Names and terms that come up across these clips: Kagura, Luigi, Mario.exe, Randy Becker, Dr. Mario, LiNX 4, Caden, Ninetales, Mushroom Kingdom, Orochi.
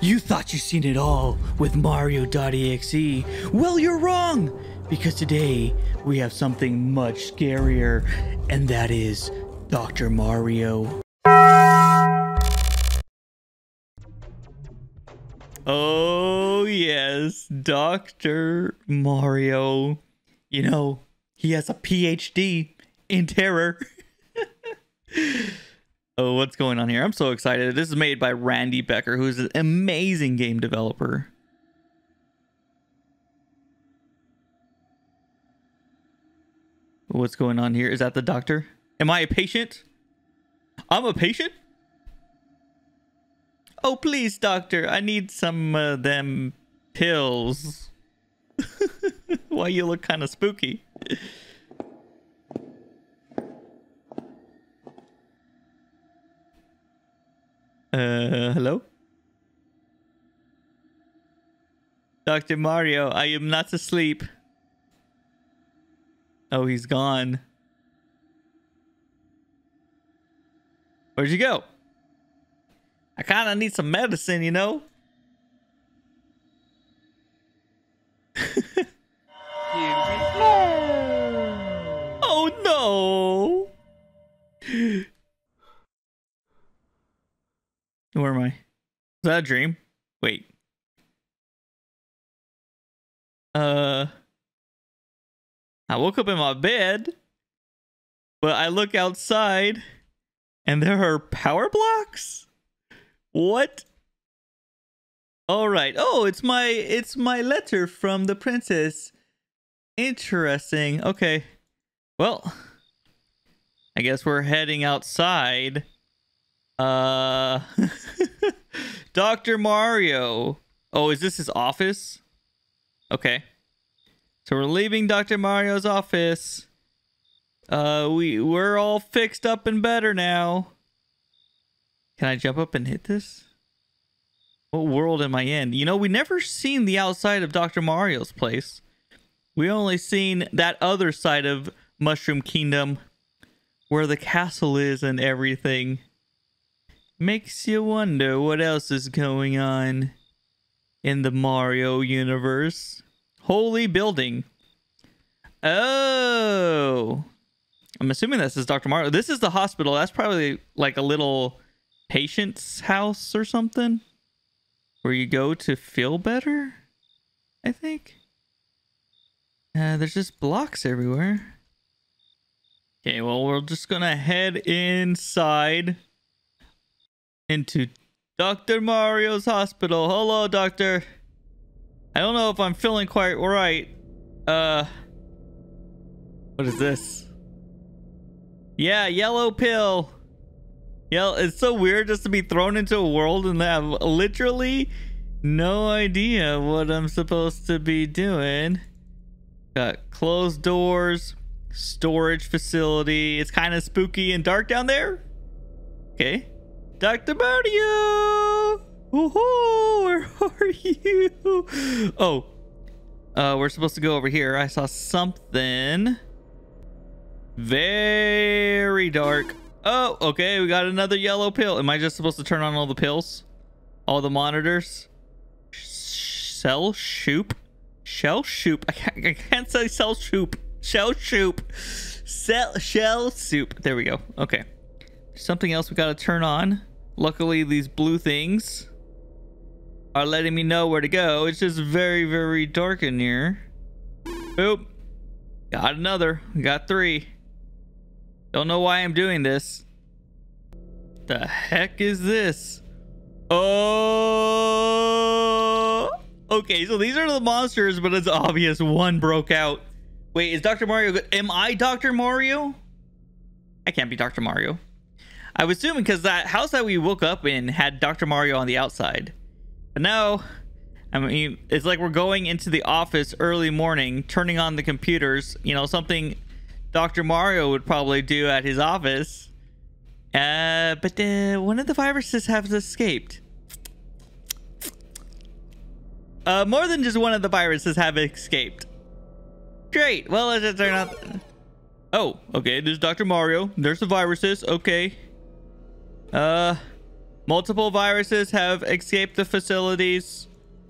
You thought you seen it all with Mario.exe. Well, you're wrong, because today we have something much scarier, and that is Dr. Mario. Oh yes, Dr. Mario. You know, he has a PhD in terror. Oh, what's going on here? I'm so excited. This is made by Randy Becker, who's an amazing game developer. What's going on here? Is that the doctor? Am I a patient? I'm a patient? Oh, please, doctor. I need some of them pills. Why you look kind of spooky. Hello? Dr. Mario, I am not asleep. Oh, he's gone. Where'd you go? I kind of need some medicine, you know? Oh no! Where am I? Is that a dream? Wait. I woke up in my bed, but I look outside and there are power blocks? What? All right. Oh, it's my letter from the princess. Interesting. Okay. Well, I guess we're heading outside. Dr. Mario. Oh, is this his office? Okay. So we're leaving Dr. Mario's office. We're all fixed up and better now. Can I jump up and hit this? What world am I in? You know, we never seen the outside of Dr. Mario's place. We only seen that other side of Mushroom Kingdom where the castle is and everything. Makes you wonder what else is going on in the Mario universe. Holy building. Oh. I'm assuming this is Dr. Mario. This is the hospital. That's probably like a little patient's house or something where you go to feel better, I think. There's just blocks everywhere. Okay, well, we're just gonna head inside. Into Dr. Mario's hospital. Hello, doctor. I don't know if I'm feeling quite right. What is this? Yeah, yellow pill. Yeah, it's so weird just to be thrown into a world and have literally no idea what I'm supposed to be doing. Got closed doors, storage facility. It's kind of spooky and dark down there. Okay. Dr. Mario! Woohoo! Where are you? Oh. We're supposed to go over here. I saw something. Very dark. Oh, okay. We got another yellow pill. Am I just supposed to turn on all the pills? All the monitors? Cell shoop? Shell shoop? I can't say cell shoop. Shell shoop. Shell soup. There we go. Okay. Something else we gotta turn on. Luckily, these blue things are letting me know where to go. It's just very, very dark in here. Boop. Got another. Got three. Don't know why I'm doing this. The heck is this? Oh! Okay, so these are the monsters, but it's obvious one broke out. Wait, is Dr. Mario good? Am I Dr. Mario? I can't be Dr. Mario. I was assuming because that house that we woke up in had Dr. Mario on the outside. But now, I mean, it's like we're going into the office early morning, turning on the computers. You know, something Dr. Mario would probably do at his office. But one of the viruses has escaped. More than just one of the viruses have escaped. Great. Well, let's just turn on... Oh, okay. There's Dr. Mario. There's the viruses. Okay. Multiple viruses have escaped the facilities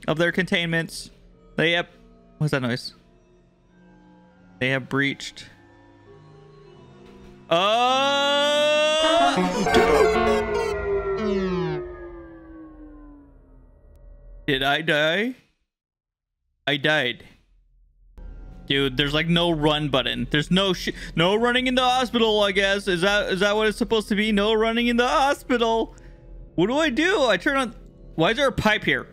of their containments. They have... What's that noise? They have breached. Oh! Did I die? I died. Dude, there's like no run button. There's no running in the hospital, I guess. Is that what it's supposed to be? No running in the hospital. What do? I turn on... Why is there a pipe here?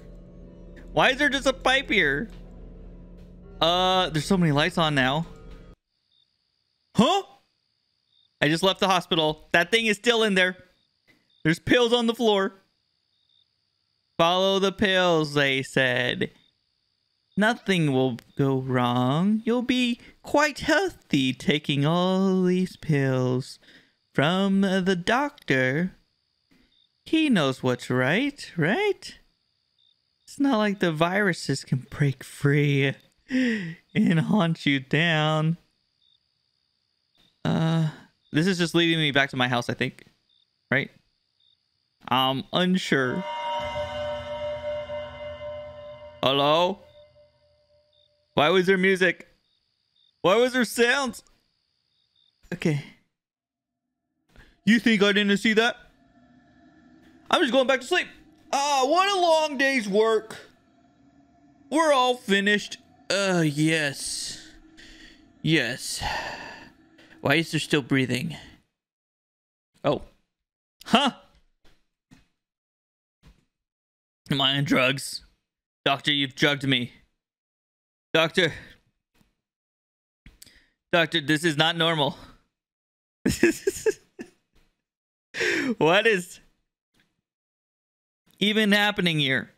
Why is there just a pipe here? There's so many lights on now. Huh? I just left the hospital. That thing is still in there. There's pills on the floor. Follow the pills, they said. Nothing will go wrong. You'll be quite healthy taking all these pills from the doctor. He knows what's right, right? It's not like the viruses can break free and haunt you down. This is just leading me back to my house, I think. Right? I'm unsure. Hello? Why was there music? Why was there sounds? Okay. You think I didn't see that? I'm just going back to sleep. What a long day's work. We're all finished. Yes. Yes. Why is there still breathing? Oh. Huh? Am I on drugs? Doctor, you've drugged me. Doctor. Doctor, this is not normal. What is... even happening here?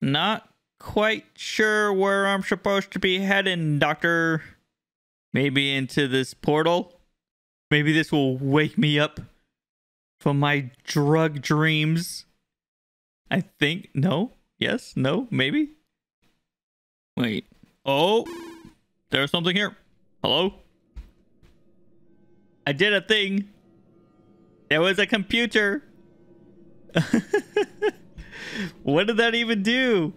Not quite sure where I'm supposed to be heading, doctor. Maybe into this portal? Maybe this will wake me up from my drug dreams. I think. No? Yes? No? Maybe? Wait. Oh! There's something here. Hello? I did a thing. There was a computer. What did that even do?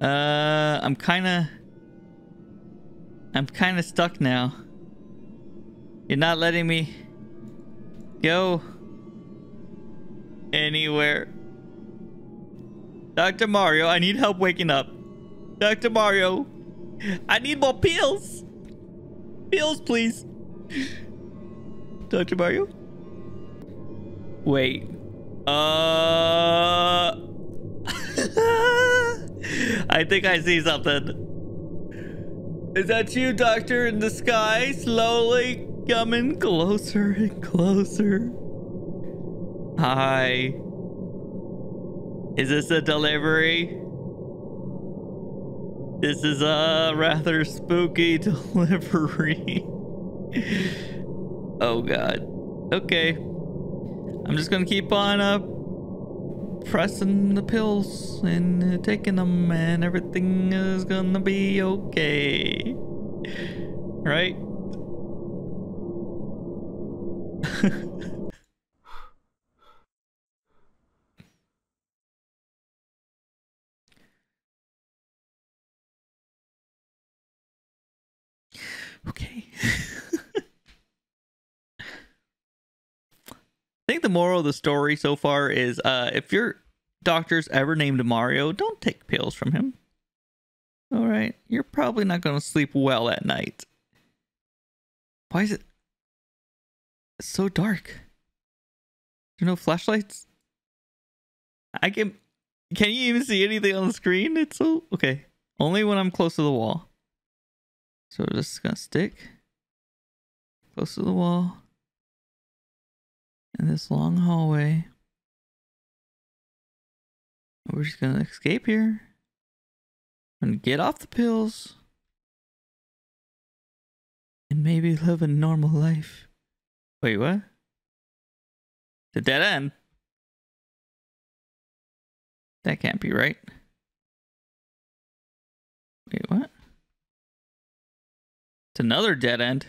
I'm kinda stuck now. You're not letting me go anywhere. Dr. Mario, I need help waking up. Dr. Mario, I need more pills. Pills, please. Dr. Mario? Wait. I think I see something. Is that you, doctor, in the sky? Slowly coming closer and closer. Hi. Is this a delivery? This is a rather spooky delivery. Oh, God. Okay. I'm just gonna keep on pressing the pills and taking them, and everything is gonna be okay, right? Okay. I think the moral of the story so far is if your doctor's ever named Mario, don't take pills from him. All right, you're probably not going to sleep well at night. Why is it so dark? There are no flashlights? Can you even see anything on the screen? It's so... Okay, only when I'm close to the wall. So we're just going to stick close to the wall. In this long hallway. We're just gonna escape here. I'm gonna get off the pills. And maybe live a normal life. Wait, what? It's a dead end. That can't be right. Wait, what? It's another dead end.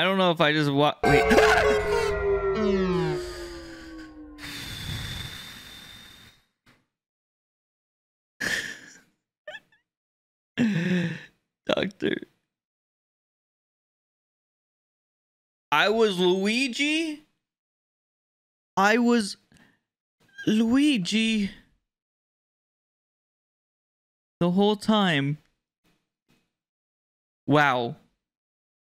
I don't know if I just walk. Wait. Doctor. I was Luigi. I was Luigi the whole time. Wow.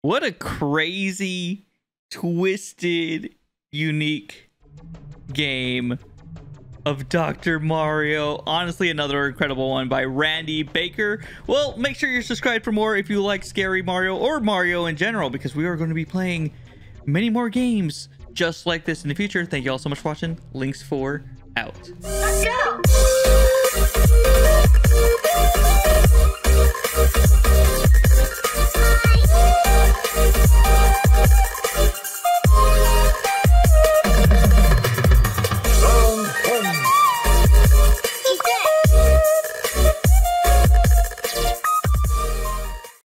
What a crazy, twisted, unique game of Dr. Mario. Honestly, another incredible one by Randy Becker. Well, make sure you're subscribed for more if you like Scary Mario or Mario in general, because we are going to be playing many more games just like this in the future. Thank you all so much for watching. Links 4 out. Let's go!